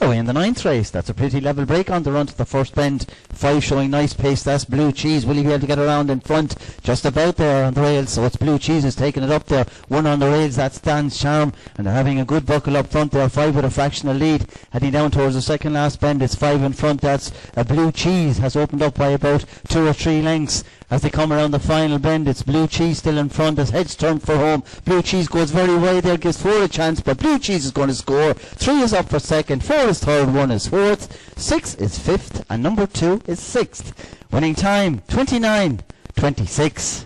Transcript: Away in the ninth race, that's a pretty level break on the run to the first bend. Five showing nice pace, that's Blue Cheese. Will he be able to get around in front? Just about there on the rails, so it's Blue Cheese is taking it up there. One on the rails, that's Dans Charm, and they're having a good buckle up front there. Five with a fractional lead, heading down towards the second last bend. It's five in front, that's Blue Cheese, has opened up by about 2 or 3 lengths. As they come around the final bend, it's Blue Cheese still in front, as heads turned for home. Blue Cheese goes very wide there, gives 4 a chance, but Blue Cheese is going to score. 3 is up for second, 4 is third, 1 is fourth, 6 is fifth, and number 2 is sixth. Winning time, 29:26.